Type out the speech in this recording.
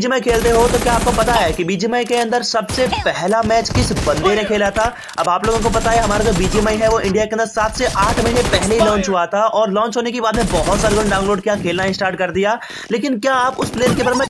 BGMI खेलते हो तो क्या आपको पता है कि बीजीएमआई के अंदर सबसे पहला मैच किस बंदे ने खेला था। अब आप लोगों को पता है हमारा जो बीजीएमआई है वो इंडिया के अंदर 7 से 8 महीने पहले ही लॉन्च हुआ था और लॉन्च होने के बाद में बहुत सारे लोगों ने डाउनलोड किया, खेलना स्टार्ट कर दिया। लेकिन क्या आप उस प्लेयर के बारे में